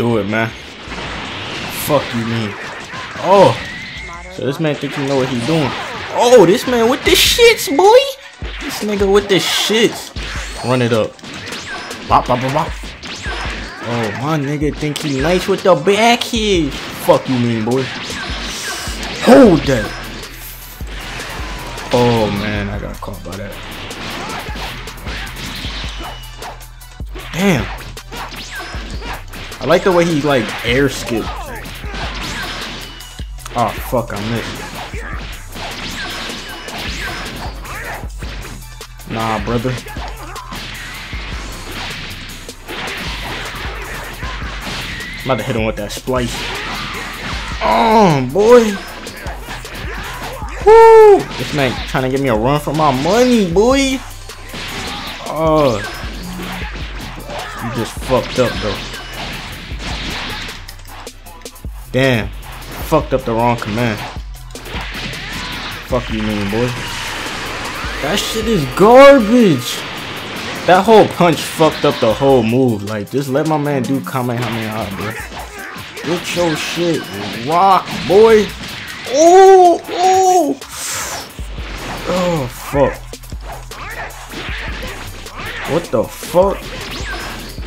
do it, man. Fuck you, man. Oh, so this man thinks he know what he doing. Oh, this man with the shits, boy. This nigga with the shits. Run it up. Bop, bop, bop, bop. Oh, my nigga think he nice with the back here. Fuck you, mean boy. Hold that. Oh man, I got caught by that. Damn. I like the way he like air skipped. Oh fuck, I missed. Nah, brother. I'm about to hit him with that splice. Oh boy. Woo! This man trying to give me a run for my money, boy. Oh, you just fucked up though. Damn, I fucked up the wrong command. Fuck you, mean boy. That shit is garbage. That whole punch fucked up the whole move. Like, just let my man do Kamehameha, bro. Get your shit rock, boy. Oh, oh, oh, fuck. What the fuck?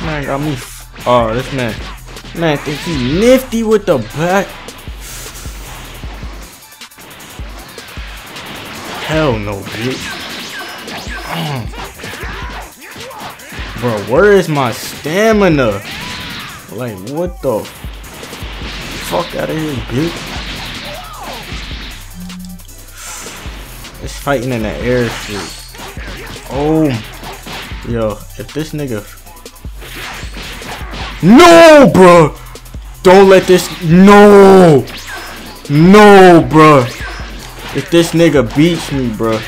Man got me. Oh, this man. Man, think he nifty with the back. Hell no, bitch. Bro, where is my stamina? Like, what the fuck out of here, bitch? It's fighting in the air shit. Oh, yo, if this nigga. No, bro. Don't let this. No, no, bro. If this nigga beats me, bro.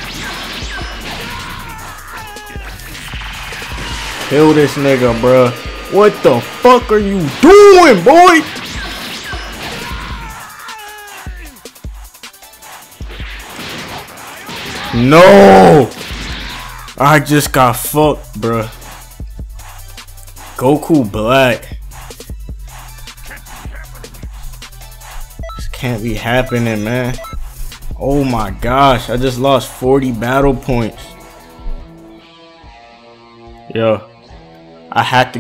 Kill this nigga, bro. What the fuck are you doing, boy? No! I just got fucked, bruh. Goku Black. This can't be happening, man. Oh my gosh, I just lost 40 battle points. Yo, I had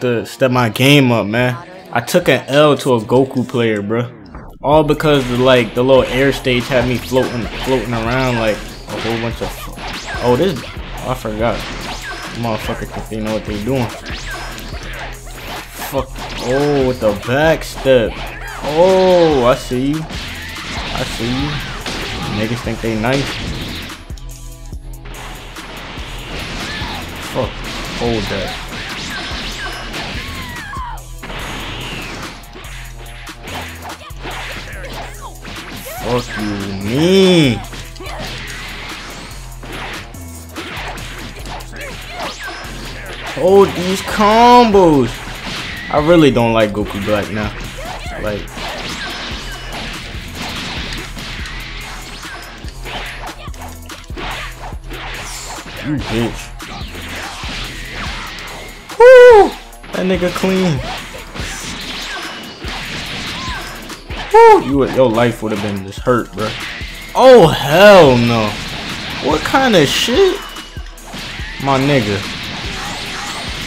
to step my game up, man. I took an L to a Goku player, bruh. All because the, like, the little air stage had me floating around like a whole bunch of. Oh, this. Oh, I forgot. Motherfucker, think they know what they doing. Fuck. Oh, with the back step. Oh, I see you. I see you. Niggas think they nice. Fuck. Hold that. Fuck you, me. Hold these combos. I really don't like Goku Black now. Like, you bitch. Woo! That nigga clean. You, your life would have been just hurt, bro. Oh hell no! What kind of shit, my nigga?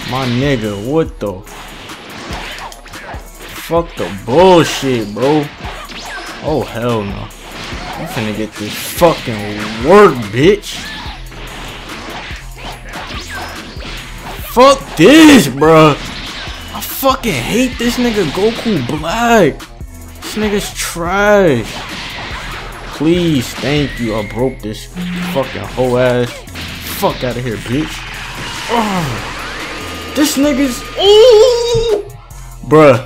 My nigga, what the? Fuck the bullshit, bro. Oh hell no! I'm finna get this fucking work, bitch. Fuck this, bro. I fucking hate this nigga Goku Black. Niggas trash. Please, thank you. I broke this fucking whole ass. Fuck out of here, bitch. Oh, this nigga's. Ooh, bruh.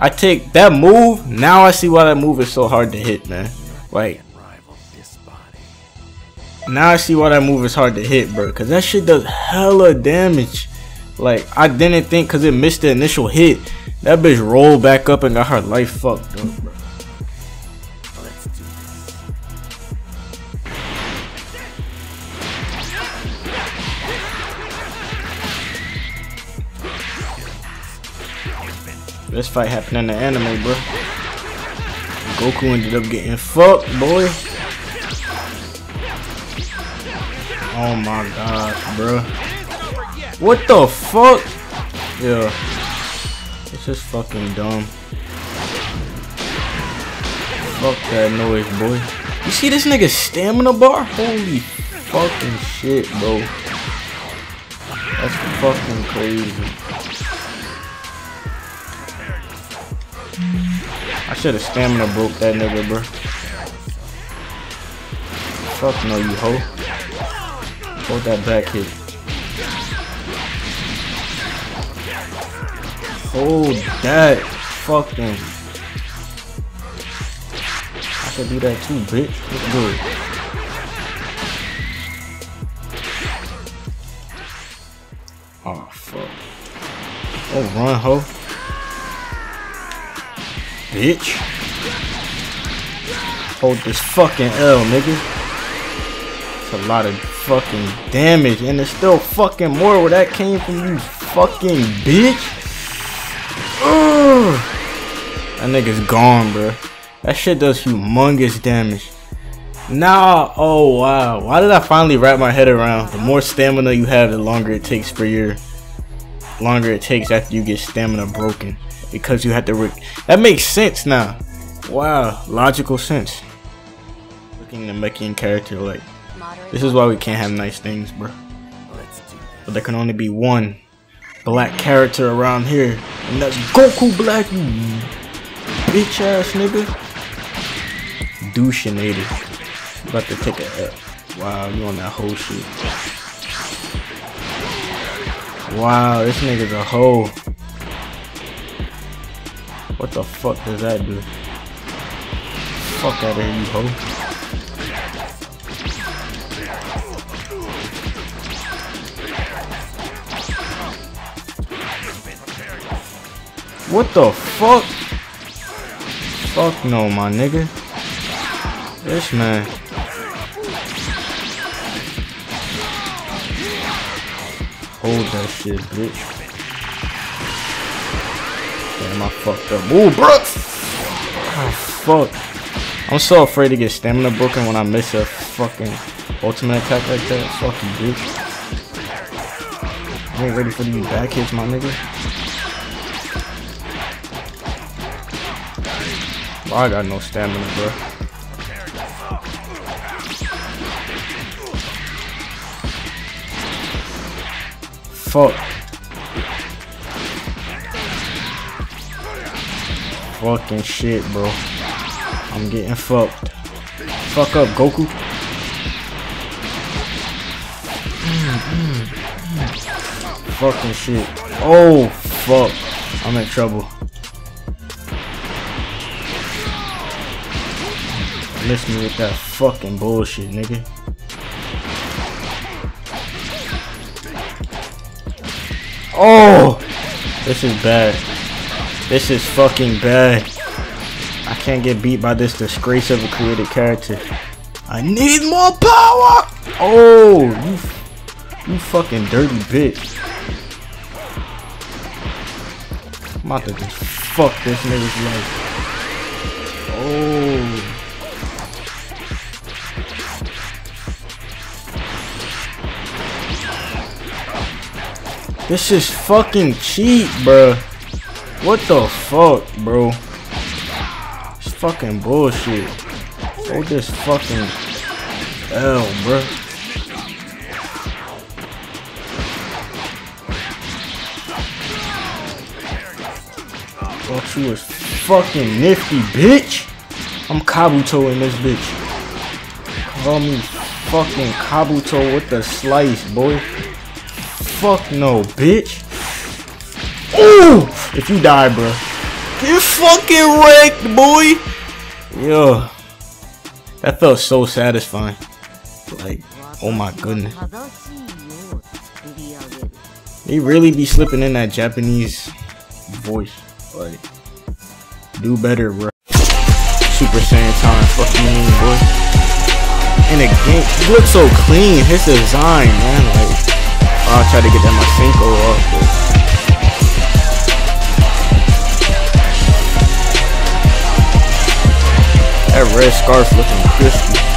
I take that move. Now I see why that move is so hard to hit, man. Like, now I see why that move is hard to hit, bro. Cause that shit does hella damage. Like, I didn't think cause it missed the initial hit. That bitch rolled back up and got her life fucked up, bro. Let's do this. This fight happened in the anime, bro. Goku ended up getting fucked, boy. Oh my god, bro. What the fuck? Yeah. It's just fucking dumb. Fuck that noise, boy. You see this nigga's stamina bar? Holy fucking shit, bro. That's fucking crazy. I should have stamina broke that nigga, bro. Fuck no, you hoe. Hold that back hit. Hold that fucking... I should do that too, bitch. Let's do it. Oh, fuck. Oh, run, ho. Bitch. Hold this fucking L, nigga. It's a lot of fucking damage, and there's still fucking more where that came from, you fucking bitch. Ugh. That nigga's gone, bro. That shit does humongous damage. Nah, oh wow. Why did I finally wrap my head around? The more stamina you have, the longer it takes for your... Longer it takes after you get stamina broken. Because you have to... That makes sense now. Wow, logical sense. Looking at the Mekian character like... This is why we can't have nice things, bro. But there can only be one black character around here. And that's Goku Black, you bitch ass nigga. Douchinated. About to take a L. Wow, you on that whole shit. Wow, this nigga's a hoe. What the fuck does that do? Fuck out of here, you hoe. What the fuck? Fuck no, my nigga. This man. Hold that shit, bitch. Damn, I fucked up. Ooh, bro. Oh, fuck. I'm so afraid to get stamina broken when I miss a fucking ultimate attack like that. Fuck you, bitch. I ain't ready for these back hits, my nigga. Well, I got no stamina, bro. Fuck. Fucking shit, bro. I'm getting fucked. Fuck up, Goku. Fucking shit. Oh, fuck. I'm in trouble. Miss me with that fucking bullshit, nigga. Oh, this is bad. This is fucking bad. I can't get beat by this disgrace of a created character. I need more power. Oh, you fucking dirty bitch. I'm about to just fuck this nigga's life. Oh. This is fucking cheap, bruh. What the fuck, bro? It's fucking bullshit. Hold this fucking L, bruh. Thought you was fucking nifty, bitch. I'm Kabuto in this bitch. Call me fucking Kabuto with the slice, boy. Fuck no, bitch. Ooh! If you die, bro, get fucking wrecked, boy. Yo, that felt so satisfying. Like, oh my goodness. They really be slipping in that Japanese voice. Like, do better, bro. Super Saiyan time, fuck you, boy. And again, you look so clean. His design, man. Like. I'll try to get that my Cinco off, but That red scarf looking crispy.